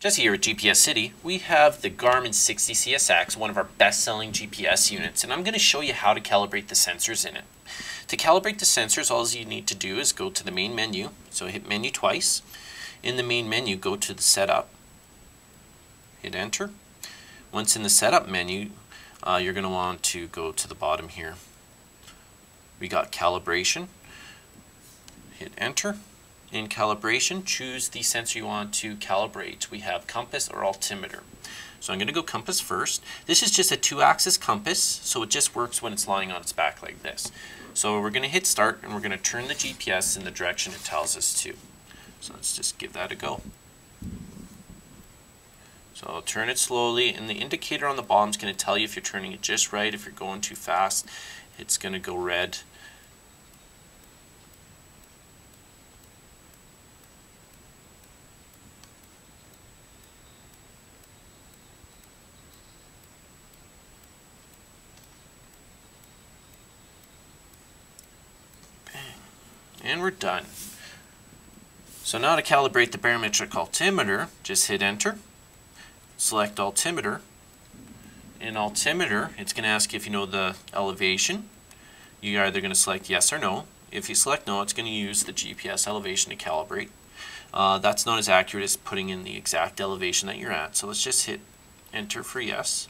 Just here at GPS City, we have the Garmin 60CSX, one of our best-selling GPS units, and I'm going to show you how to calibrate the sensors in it. To calibrate the sensors, all you need to do is go to the main menu, so hit menu twice. In the main menu, go to the setup, hit enter. Once in the setup menu, you're going to want to go to the bottom here. We got calibration, hit enter. In calibration, choose the sensor you want to calibrate. We have compass or altimeter. So I'm going to go compass first. This is just a 2-axis compass, so it just works when it's lying on its back like this. So we're going to hit start and we're going to turn the GPS in the direction it tells us to. So let's just give that a go. So I'll turn it slowly, and the indicator on the bottom is going to tell you if you're turning it just right. If you're going too fast, it's going to go red. And we're done. So now to calibrate the barometric altimeter, just hit enter, select altimeter. In altimeter, it's going to ask you if you know the elevation. You're either going to select yes or no. If you select no, it's going to use the GPS elevation to calibrate. That's not as accurate as putting in the exact elevation that you're at. So let's just hit enter for yes.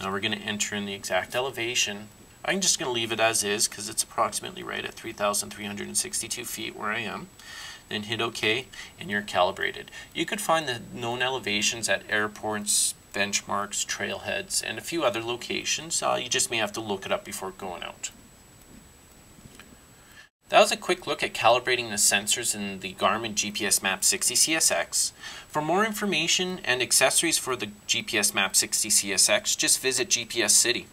Now we're going to enter in the exact elevation. I'm just going to leave it as is because it's approximately right at 3,362 feet where I am. Then hit OK and you're calibrated. You could find the known elevations at airports, benchmarks, trailheads, and a few other locations. You just may have to look it up before going out. That was a quick look at calibrating the sensors in the Garmin GPSMAP 60CSX. For more information and accessories for the GPSMAP 60CSX, just visit GPS City.